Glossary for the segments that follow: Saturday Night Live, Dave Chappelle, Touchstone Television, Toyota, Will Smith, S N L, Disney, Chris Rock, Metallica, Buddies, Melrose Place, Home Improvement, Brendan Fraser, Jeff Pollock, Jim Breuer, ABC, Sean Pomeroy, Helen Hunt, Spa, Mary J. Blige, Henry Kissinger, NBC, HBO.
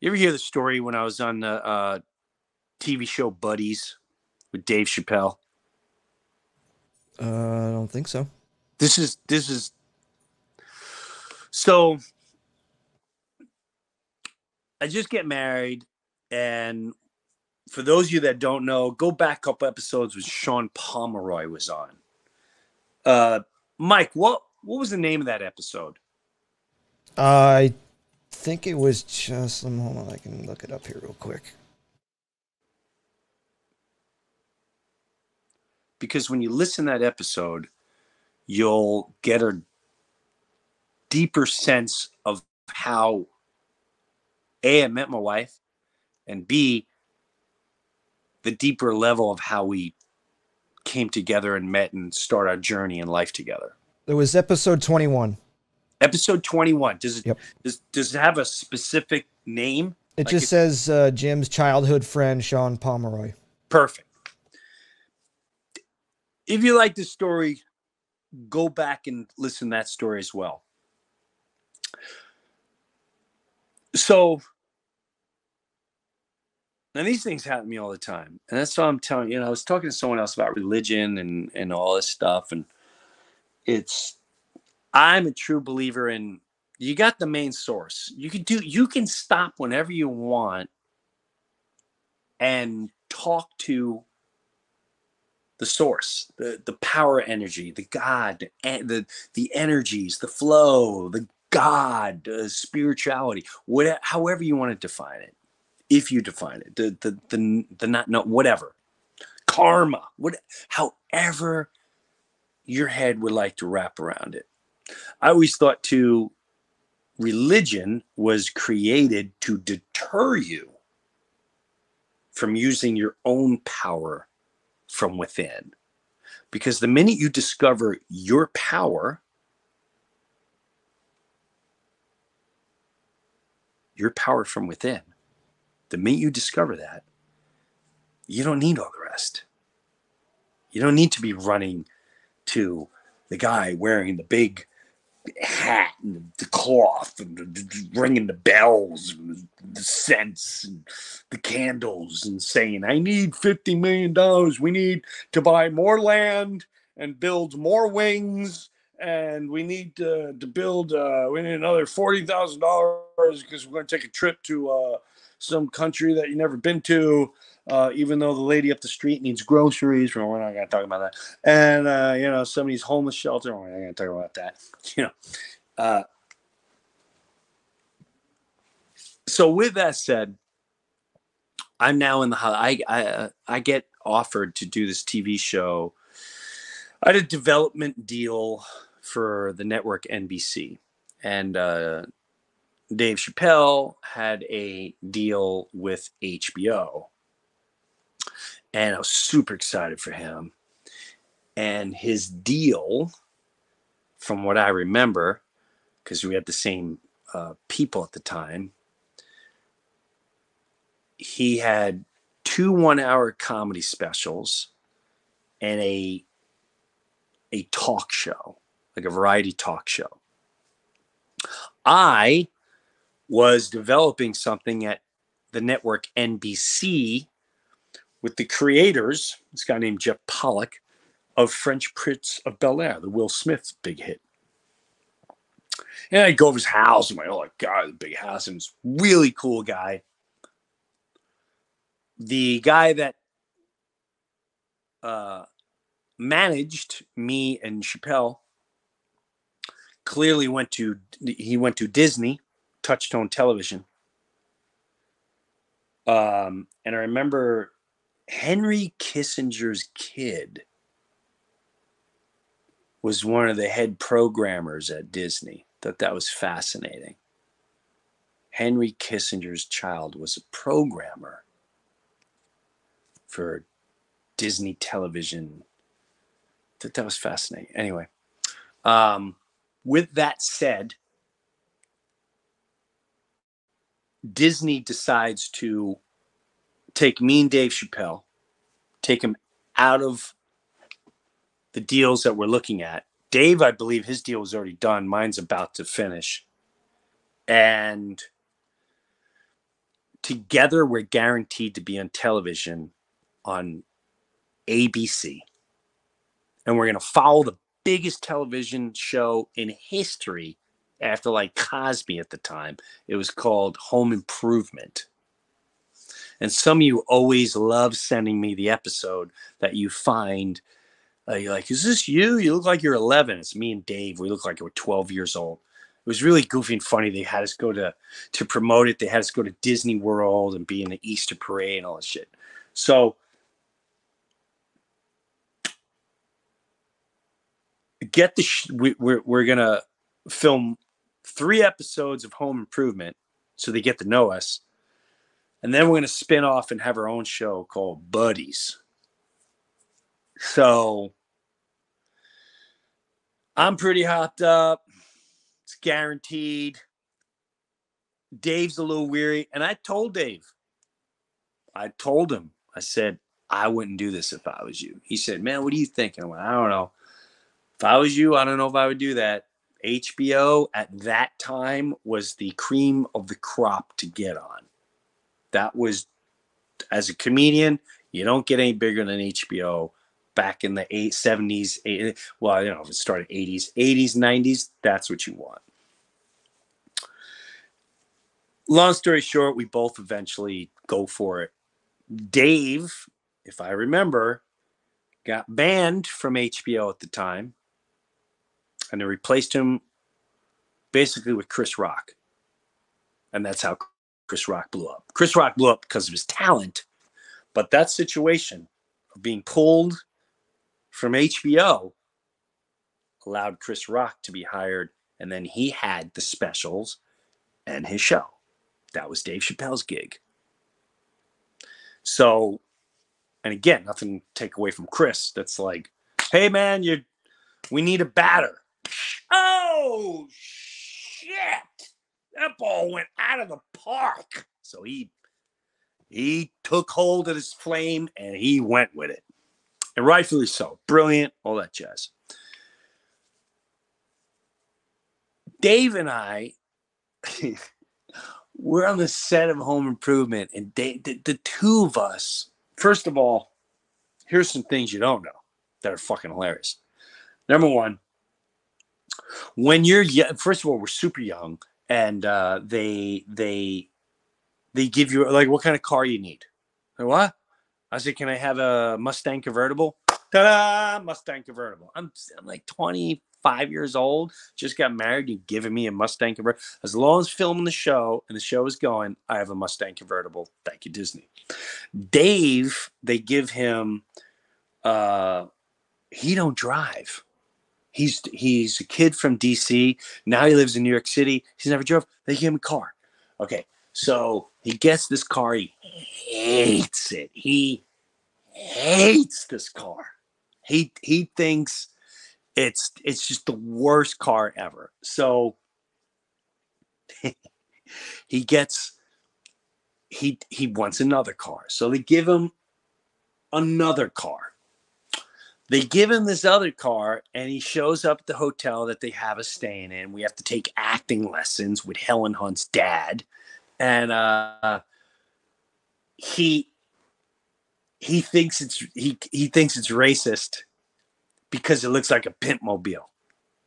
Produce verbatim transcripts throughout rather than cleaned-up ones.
You ever hear the story when I was on the uh, T V show Buddies with Dave Chappelle? Uh, I don't think so. This is, this is, so I just get married. And for those of you that don't know, go back a couple episodes when Sean Pomeroy was on. Uh, Mike, what, what was the name of that episode? I think it was just, hold on, I can look it up here real quick. Because when you listen to that episode, you'll get a deeper sense of how, A, I met my wife, and B, the deeper level of how we came together and met and start our journey in life together. It was episode twenty-one. Episode twenty-one. Does it, yep. does, does it have a specific name? It like just it, says uh, Jim's childhood friend, Sean Pomeroy. Perfect. If you like this story, go back and listen to that story as well. So, and these things happen to me all the time. And that's what I'm telling you. You know, I was talking to someone else about religion and, and all this stuff. And it's, I'm a true believer in, you got the main source. You can do, you can stop whenever you want and talk to the source, the, the power energy, the God, the, the energies, the flow, the God, uh, spirituality, whatever, however you want to define it. If you define it, the, the, the, the not, no, whatever, karma, what, however your head would like to wrap around it. I always thought too, religion was created to deter you from using your own power from within. Because the minute you discover your power, your power from within, the minute you discover that, you don't need all the rest. You don't need to be running to the guy wearing the big hat and the cloth and ringing the bells and the scents and the candles and saying, I need fifty million dollars. We need to buy more land and build more wings, and we need to, to build uh we need another forty thousand dollars because we're going to take a trip to uh some country that you've never been to, uh even though the lady up the street needs groceries. Well, we're not gonna talk about that. And uh you know, somebody's homeless shelter, we're not gonna talk about that. You know, uh so with that said, I'm now in the I I I get offered to do this T V show. I had a development deal for the network N B C, and uh Dave Chappelle had a deal with H B O, and I was super excited for him. And his deal, from what I remember, because we had the same uh, people at the time, he had two one-hour comedy specials and a a talk show, like a variety talk show. I was developing something at the network N B C with the creators, this guy named Jeff Pollock, of Fresh Prince of Bel-Air, the Will Smith big hit. And I'd go to his house, and I'm like, oh my God, the big house, and this really cool guy. The guy that uh, managed me and Chappelle clearly went to, he went to Disney, Touchstone Television. Um, and I remember Henry Kissinger's kid was one of the head programmers at Disney. Thought that was fascinating. Henry Kissinger's child was a programmer for Disney Television. Thought that was fascinating. Anyway, um, with that said, Disney decides to take me and Dave Chappelle, take him out of the deals that we're looking at. Dave, I believe his deal was already done. Mine's about to finish. And together we're guaranteed to be on television on A B C. And we're going to follow the biggest television show in history after like Cosby at the time. It was called Home Improvement. And some of you always love sending me the episode that you find. Uh, you're like, is this you? You look like you're eleven. It's me and Dave. We look like we're twelve years old. It was really goofy and funny. They had us go to, to promote it. They had us go to Disney World and be in the Easter parade and all that shit. So get the sh- we, we're we're gonna film three episodes of Home Improvement so they get to know us, and then we're gonna spin off and have our own show called Buddies. So I'm pretty hopped up. It's guaranteed. Dave's a little weary, and I told Dave. I told him. I said I wouldn't do this if I was you. He said, "Man, what are you thinking?" I went, "I don't know." If I was you, I don't know if I would do that. H B O at that time was the cream of the crop to get on. That was, as a comedian, you don't get any bigger than H B O back in the eight, seventies. eighties, well, you know, if it started eighties, eighties, nineties, that's what you want. Long story short, we both eventually go for it. Dave, if I remember, got banned from H B O at the time. And they replaced him basically with Chris Rock. And that's how Chris Rock blew up. Chris Rock blew up because of his talent. But that situation of being pulled from H B O allowed Chris Rock to be hired. And then he had the specials and his show. That was Dave Chappelle's gig. So, and again, nothing to take away from Chris. That's like, hey, man, you. We need a batter. Oh, shit. That ball went out of the park. So he he took hold of his flame and he went with it. And rightfully so. Brilliant. All that jazz. Dave and I, we're on the set of Home Improvement. And Dave, the, the two of us, first of all, here's some things you don't know that are fucking hilarious. Number one, when you're young, first of all, we're super young, and uh, they they they give you like, what kind of car you need? Like, what? I said, can I have a Mustang convertible? Ta-da! Mustang convertible. I'm I'm like twenty-five years old, just got married. You've given me a Mustang convertible. As long as filming the show and the show is going, I have a Mustang convertible. Thank you, Disney. Dave, they give him. Uh, he don't drive. He's he's a kid from D C. Now he lives in New York City. He's never drove. They gave him a car. Okay, so he gets this car. He hates it. He hates this car. He he thinks it's it's just the worst car ever. So he gets he he wants another car. So they give him another car. They give him this other car, and he shows up at the hotel that they have us staying in. We have to take acting lessons with Helen Hunt's dad. And uh, he he thinks it's he he thinks it's racist because it looks like a pimp mobile.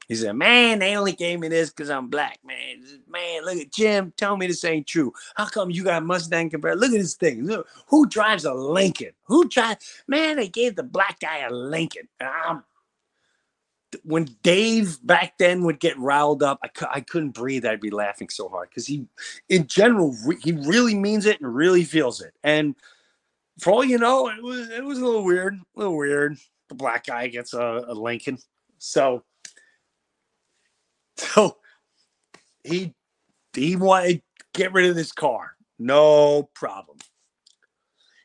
He said, man, they only gave me this because I'm black, man. Man, look at Jim. Tell me this ain't true. How come you got Mustang convertible? Look at this thing. Look, who drives a Lincoln? Who drives? Man, they gave the black guy a Lincoln. And I'm, when Dave back then would get riled up, I, cu- I couldn't breathe. I'd be laughing so hard because he, in general, re- he really means it and really feels it. And for all you know, it was it was a little weird, a little weird. The black guy gets a, a Lincoln. So. So he he wanted to get rid of this car. No problem.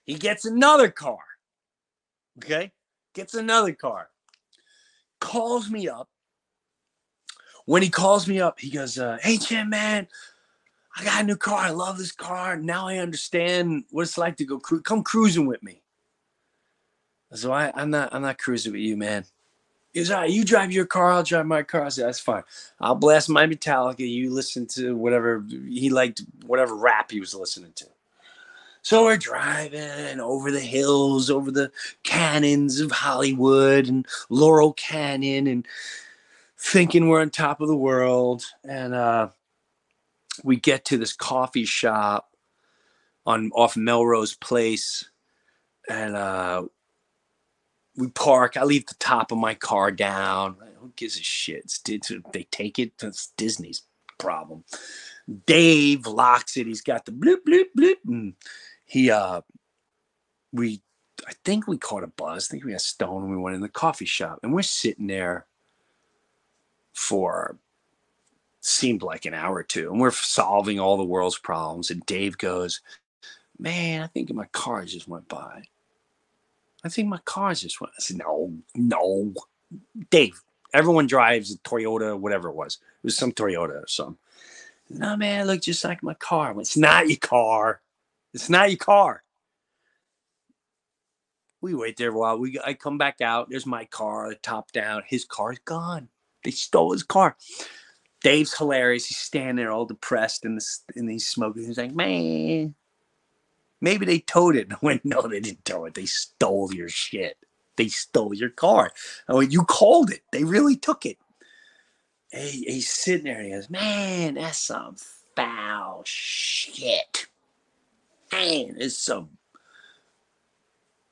He gets another car. Okay? Gets another car. Calls me up. When he calls me up, he goes, uh, hey, Jim, man, I got a new car. I love this car. Now I understand what it's like to go cru- come cruising with me. So I, I'm not I'm not cruising with you, man. He goes, all right, you drive your car, I'll drive my car. I said, that's fine. I'll blast my Metallica. You listen to whatever he liked, whatever rap he was listening to. So we're driving over the hills, over the canyons of Hollywood and Laurel Canyon, and thinking we're on top of the world. And uh, we get to this coffee shop on off Melrose Place, and uh, we park. I leave the top of my car down. Who gives a shit? It's, it's, they take it. It's Disney's problem. Dave locks it. He's got the bloop bloop bloop, and he uh, we I think we caught a buzz. I think we got stoned and we went in the coffee shop, and we're sitting there for seemed like an hour or two, and we're solving all the world's problems. And Dave goes, "Man, I think my car just went by. I think my car just went." I said, "No, no, Dave. Everyone drives a Toyota, whatever it was. It was some Toyota or something." "No, man, it looked just like my car." I went, "It's not your car. It's not your car." We wait there a while. We I come back out. There's my car, top down. His car's gone. They stole his car. Dave's hilarious. He's standing there all depressed, and he's smoking. He's like, "Man, maybe they towed it." I went, "No, they didn't tow it. They stole your shit. They stole your car." I went, "You called it. They really took it." And he, he's sitting there, and he goes, "Man, that's some foul shit. Man, there's some."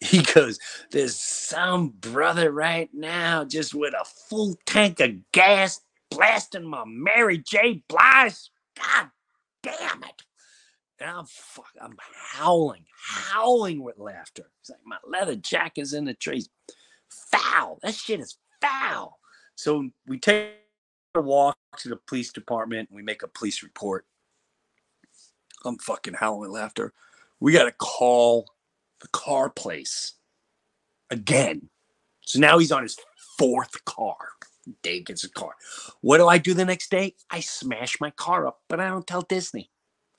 He goes, "There's some brother right now just with a full tank of gas blasting my Mary J. Blige. God damn it." And I'm fuck, I'm howling, howling with laughter. It's like my leather jacket's in the trees. Foul. That shit is foul. So we take a walk to the police department, and we make a police report. I'm fucking howling with laughter. We got to call the car place again. So now he's on his fourth car. Dave gets a car. What do I do the next day? I smash my car up, but I don't tell Disney.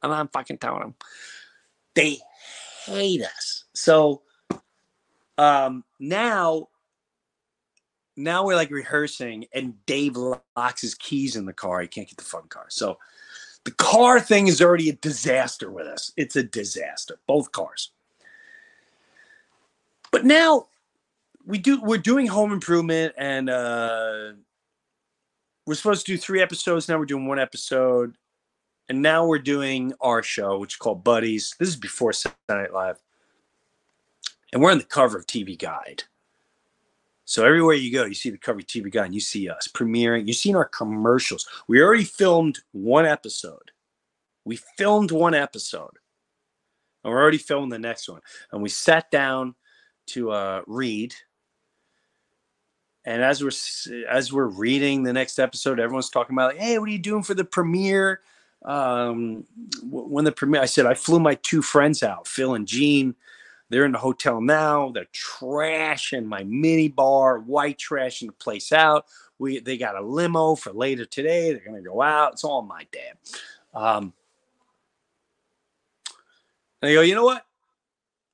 I'm not fucking telling them. They hate us. So um, now, now we're like rehearsing, and Dave locks his keys in the car. He can't get the fucking car. So the car thing is already a disaster with us. It's a disaster, both cars. But now we do, we're doing Home Improvement, and uh, we're supposed to do three episodes. Now we're doing one episode. And now we're doing our show, which is called Buddies. This is before Saturday Night Live. And we're on the cover of T V Guide. So everywhere you go, you see the cover of T V Guide, and you see us premiering. You've seen our commercials. We already filmed one episode. We filmed one episode. And we're already filming the next one. And we sat down to uh, read. And as we're, as we're reading the next episode, everyone's talking about, like, "Hey, what are you doing for the premiere?" Um, when the premiere, I said, "I flew my two friends out, Phil and Gene. They're in the hotel now. They're trashing my mini bar, white trashing the place out. We, they got a limo for later today. They're going to go out. It's all my dad." Um, and I go, "You know what?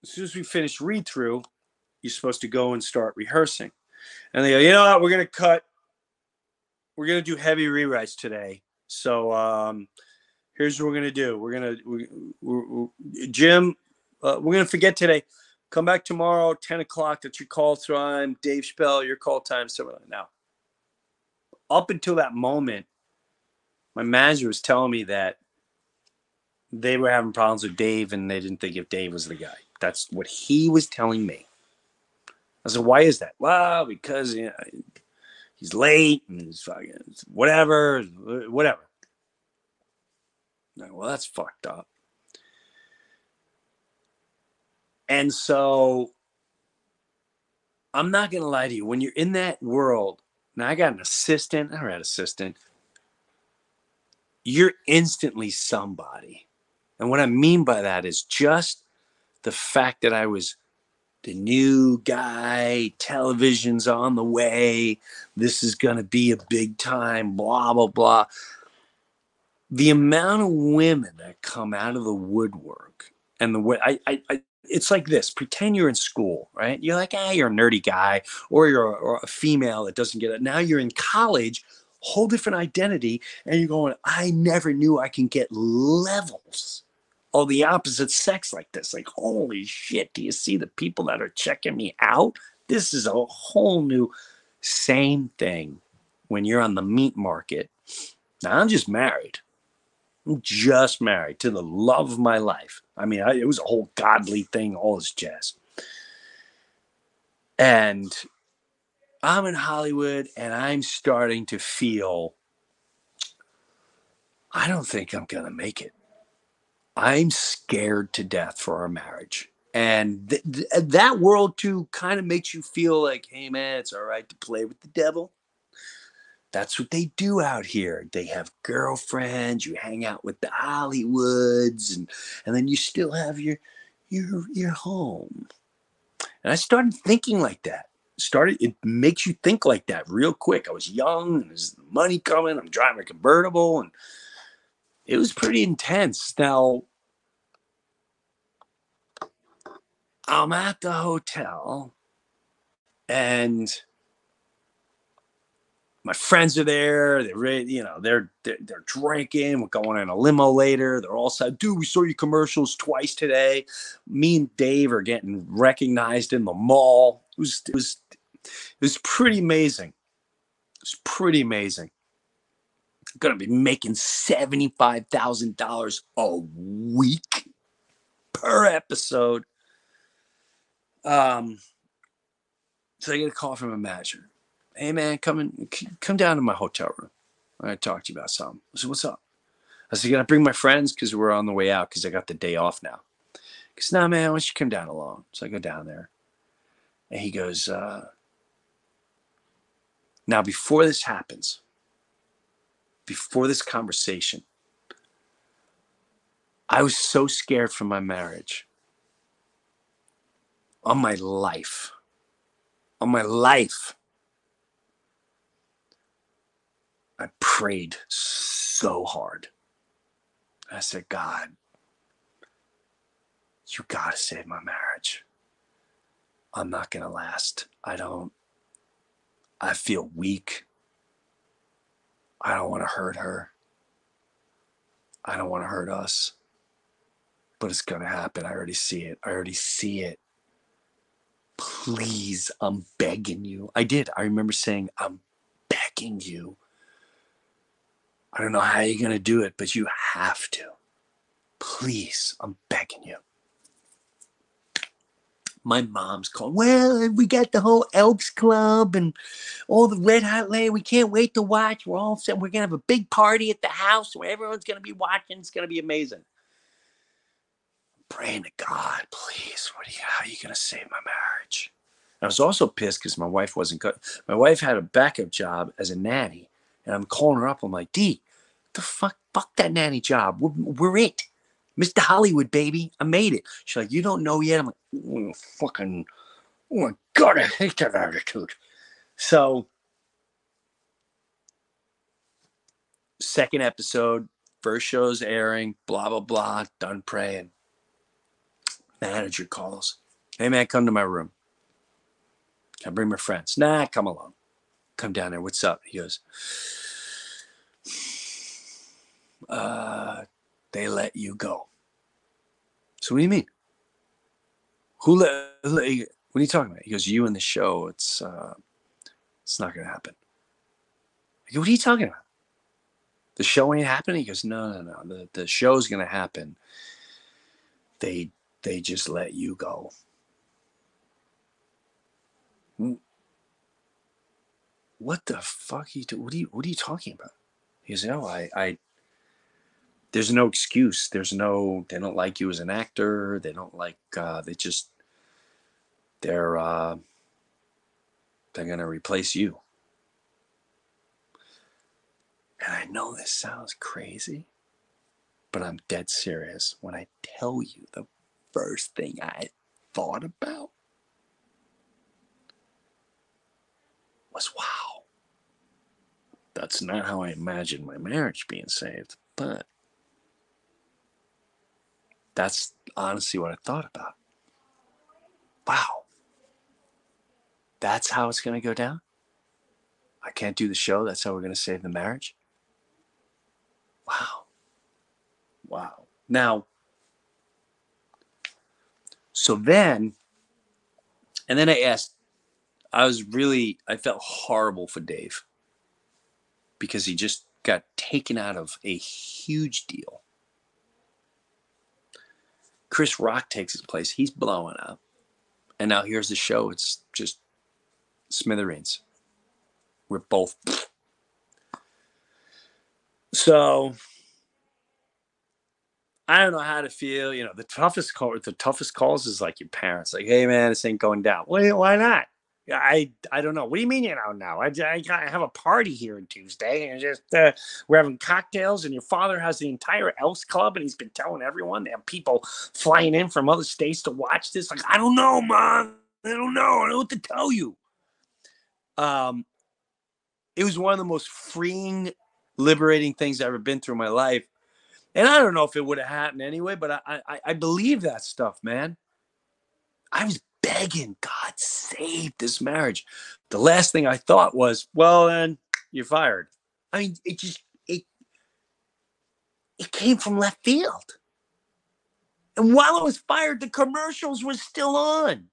As soon as we finish read through, you're supposed to go and start rehearsing." And they go, "You know what? We're going to cut. We're going to do heavy rewrites today. So, um, here's what we're going to do. We're going to, we, we, we, Jim, uh, we're going to forget today. Come back tomorrow, ten o'clock. That's your call time. Dave Chappelle, your call time." So now, up until that moment, my manager was telling me that they were having problems with Dave, and they didn't think if Dave was the guy. That's what he was telling me. I said, "Why is that?" "Well, because, you know, he's late, and he's fucking whatever, whatever." Well, that's fucked up. And so I'm not going to lie to you. When you're in that world, now I got an assistant. I had assistant. You're instantly somebody. And what I mean by that is just the fact that I was the new guy, television's on the way, this is going to be a big time, blah, blah, blah. The amount of women that come out of the woodwork, and the way I, I, I, it's like this. Pretend you're in school, right? You're like, ah, you're a nerdy guy, or you're a, or a female that doesn't get it. Now you're in college, whole different identity, and you're going, "I never knew I can get levels all the opposite sex like this. Like, holy shit, do you see the people that are checking me out? This is a whole new, same thing when you're on the meat market. Now, I'm just married. I'm just married to the love of my life. I mean, I, it was a whole godly thing, all this jazz. And I'm in Hollywood, and I'm starting to feel, I don't think I'm going to make it. I'm scared to death for our marriage. And th- th- that world, too, kind of makes you feel like, hey, man, it's all right to play with the devil. That's what they do out here. They have girlfriends. You hang out with the Hollywoods, and, and then you still have your, your, your home. And I started thinking like that. Started, it makes you think like that real quick. I was young, and there's money coming. I'm driving a convertible, and it was pretty intense. Now, I'm at the hotel, and my friends are there. They're ready, you know, they're, they're they're drinking. We're going in a limo later. They're all said, dude, we saw your commercials twice today. Me and Dave are getting recognized in the mall. It was it was it was pretty amazing. It was pretty amazing. I'm gonna be making seventy-five thousand dollars a week per episode. Um, so I get a call from a manager. Hey, man, come in, come down to my hotel room. I gotta talk to you about something. I said, what's up? I said, can I bring my friends? Because we're on the way out because I got the day off now. He goes, nah, man, why don't you come down alone? So I go down there. And he goes, uh, now before this happens, before this conversation, I was so scared for my marriage. On my life. On my life. I prayed so hard. I said, God, you got to save my marriage. I'm not going to last. I don't, I feel weak. I don't want to hurt her. I don't want to hurt us. But it's going to happen. I already see it. I already see it. Please, I'm begging you. I did. I remember saying, I'm begging you. I don't know how you're going to do it, but you have to. Please, I'm begging you. My mom's calling. Well, we got the whole Elks Club and all the Red Hot Lane. We can't wait to watch. We're all set. We're going to have a big party at the house where everyone's going to be watching. It's going to be amazing. I'm praying to God, please, what are you, how are you going to save my marriage? And I was also pissed because my wife wasn't good. My wife had a backup job as a nanny. And I'm calling her up. I'm like, D, the fuck, fuck that nanny job. We're, we're it. Mister Hollywood, baby. I made it. She's like, you don't know yet. I'm like, oh, fucking, oh my God, I hate that attitude. So, second episode, first show's airing, blah, blah, blah, done praying. Manager calls. Hey, man, come to my room. I bring my friends. Nah, come along. Come down there. What's up? He goes, uh, they let you go. So what do you mean? Who let, who let you, what are you talking about? He goes, you and the show, it's, uh, it's not going to happen. I go, what are you talking about? The show ain't happening? He goes, no, no, no. The, the show's going to happen. They, they just let you go. Hmm. What the fuck are you do? What are you, what are you talking about? He goes, no, I, I, there's no excuse. There's no, they don't like you as an actor. They don't like, uh, they just, they're, uh, they're going to replace you. And I know this sounds crazy, but I'm dead serious. When I tell you the first thing I thought about was, wow. That's not how I imagined my marriage being saved, but that's honestly what I thought about. Wow. That's how it's going to go down? I can't do the show. That's how we're going to save the marriage? Wow. Wow. Now, So then, and then I asked, I was really, I felt horrible for Dave because he just got taken out of a huge deal. Chris Rock takes his place. He's blowing up. And now here's the show. It's just smithereens. We're both. So I don't know how to feel. You know, the toughest call, the toughest calls is like your parents. Like, hey, man, this ain't going down. Wait, why not? I I don't know. What do you mean you don't know? I, I, I have a party here on Tuesday, and just uh, we're having cocktails, and your father has the entire Elks Club, and he's been telling everyone. They have people flying in from other states to watch this. Like, I don't know, Mom. I don't know. I don't know what to tell you. Um, it was one of the most freeing, liberating things I've ever been through in my life. And I don't know if it would have happened anyway, but I, I, I believe that stuff, man. I was begging, God save this marriage. The last thing I thought was, well, then you're fired. I mean, it just, it, it came from left field. And while I was fired, the commercials were still on.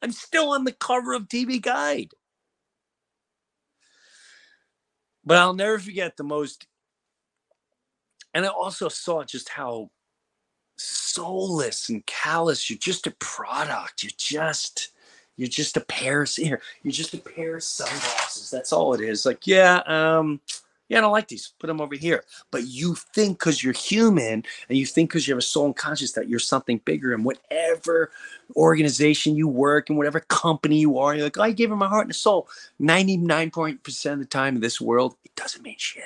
I'm still on the cover of T V Guide. But I'll never forget the most, and I also saw just how soulless and callous. You're just a product. You're just, you're just a pair of here. You're just a pair of sunglasses. That's all it is. Like, yeah, um, yeah, I don't like these. Put them over here. But you think because you're human and you think because you have a soul and conscience that you're something bigger. And whatever organization you work in, whatever company you are, you're like, oh, I gave him my heart and soul. ninety-nine point nine percent of the time in this world, it doesn't mean shit.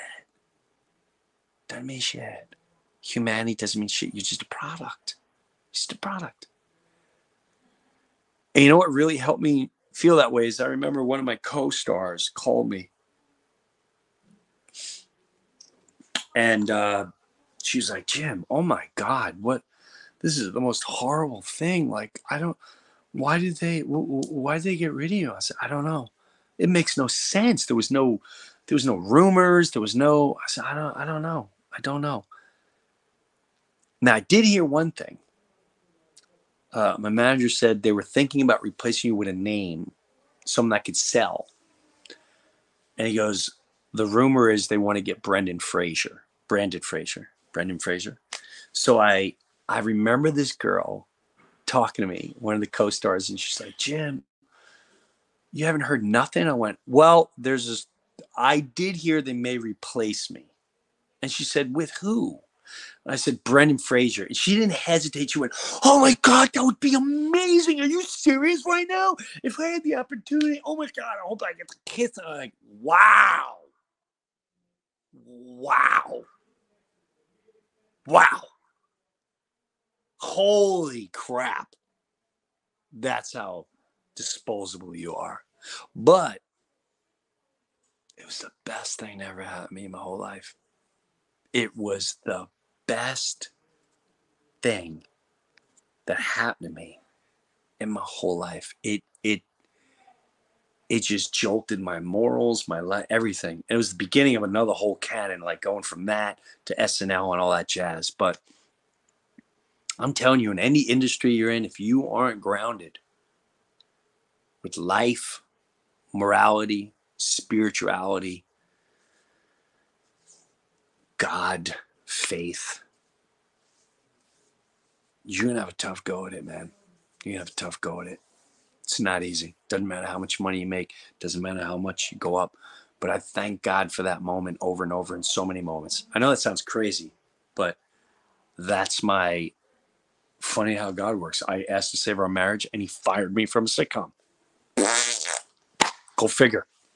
Doesn't mean shit. Humanity doesn't mean shit. You're just a product. Just a product. And you know what really helped me feel that way is I remember one of my co-stars called me. And uh, she was like, Jim, oh my God, what? This is the most horrible thing. Like, I don't, why did they, why did they get rid of you? I said, I don't know. It makes no sense. There was no, there was no rumors. There was no, I said, I don't, I don't know. I don't know. Now, I did hear one thing. Uh, my manager said they were thinking about replacing you with a name, something I could sell. And he goes, the rumor is they want to get Brendan Fraser, Brendan Fraser, Brendan Fraser. So I, I remember this girl talking to me, one of the co-stars, and she's like, Jim, you haven't heard nothing? I went, well, there's this, I did hear they may replace me. And she said, with who? I said, Brendan Fraser. And she didn't hesitate. She went, oh my God, that would be amazing. Are you serious right now? If I had the opportunity, oh my God, I hope I get to kiss. And I'm like, wow. Wow. Wow. Holy crap. That's how disposable you are. But it was the best thing that ever happened to me in my whole life. It was the best thing that happened to me in my whole life. It it it just jolted my morals, my life, everything. It was the beginning of another whole canon, like going from that to S N L and all that jazz. But I'm telling you, in any industry you're in, if you aren't grounded with life, morality, spirituality, God, faith, you're going to have a tough go at it, man. You're going to have a tough go at it. It's not easy. Doesn't matter how much money you make. Doesn't matter how much you go up. But I thank God for that moment over and over in so many moments. I know that sounds crazy, but that's my funny how God works. I asked to save our marriage, and he fired me from a sitcom. Go figure.